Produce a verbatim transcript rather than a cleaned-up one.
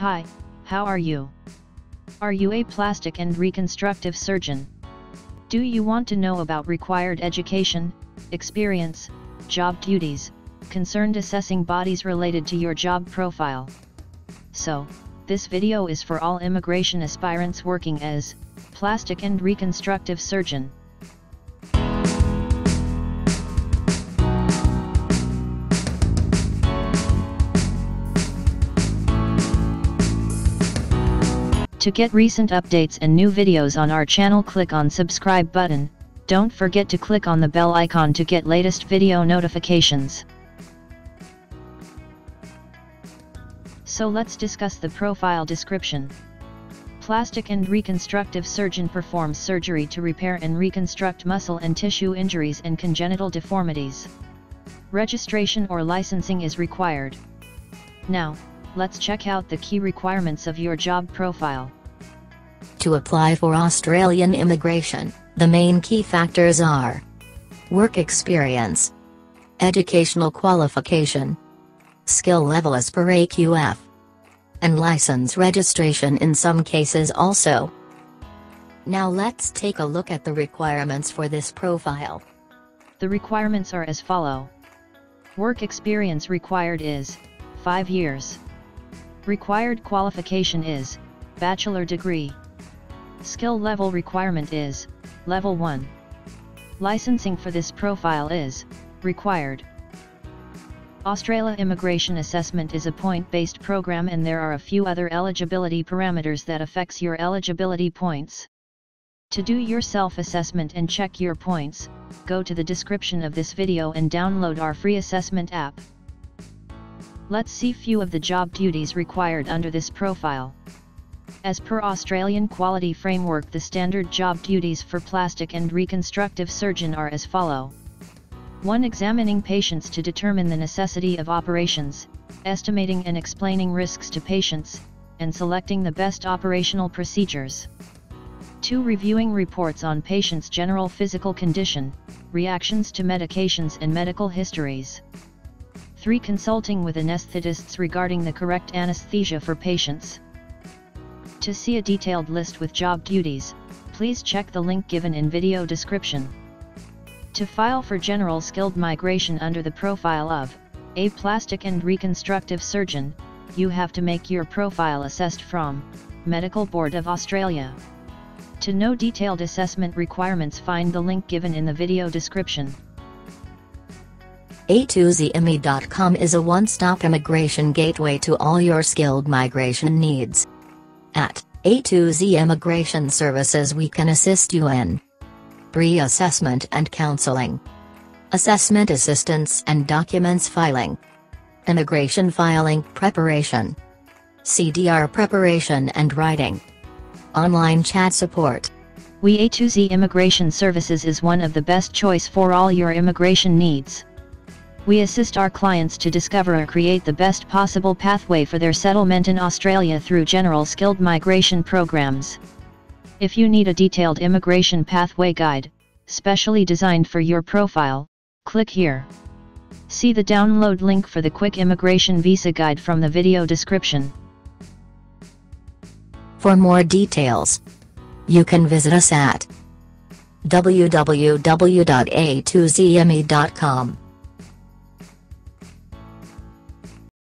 Hi, how are you? Are you a plastic and reconstructive surgeon? Do you want to know about required education, experience, job duties, concerned assessing bodies related to your job profile? So, this video is for all immigration aspirants working as plastic and reconstructive surgeon. To get recent updates and new videos on our channel, click on subscribe button. Don't forget to click on the bell icon to get latest video notifications. So let's discuss the profile description. Plastic and reconstructive surgeon performs surgery to repair and reconstruct muscle and tissue injuries and congenital deformities. Registration or licensing is required. Now, let's check out the key requirements of your job profile. To apply for Australian immigration, the main key factors are work experience, educational qualification, skill level as per A Q F, and license registration in some cases also. Now let's take a look at the requirements for this profile. The requirements are as follow. Work experience required is five years. Required qualification is bachelor degree. Skill level requirement is level one. Licensing for this profile is required. Australia Immigration Assessment is a point-based program, and there are a few other eligibility parameters that affects your eligibility points. To do your self-assessment and check your points, go to the description of this video and download our free assessment app. Let's see few of the job duties required under this profile. As per Australian Quality Framework, the standard job duties for plastic and reconstructive surgeon are as follow. one Examining patients to determine the necessity of operations, estimating and explaining risks to patients, and selecting the best operational procedures. two Reviewing reports on patients' general physical condition, reactions to medications and medical histories. three Consulting with anesthetists regarding the correct anesthesia for patients. To see a detailed list with job duties, please check the link given in video description. To file for general skilled migration under the profile of a plastic and reconstructive surgeon, you have to make your profile assessed from Medical Board of Australia. To know detailed assessment requirements, find the link given in the video description. A two Z immi dot com is a one-stop immigration gateway to all your skilled migration needs. At A two Z Immigration Services, we can assist you in pre-assessment and counseling, assessment assistance and documents filing, immigration filing preparation, C D R preparation and writing, online chat support. We A two Z Immigration Services is one of the best choice for all your immigration needs. We assist our clients to discover or create the best possible pathway for their settlement in Australia through general skilled migration programs. If you need a detailed immigration pathway guide, specially designed for your profile, click here. See the download link for the quick immigration visa guide from the video description. For more details, you can visit us at w w w dot a two z immi dot com.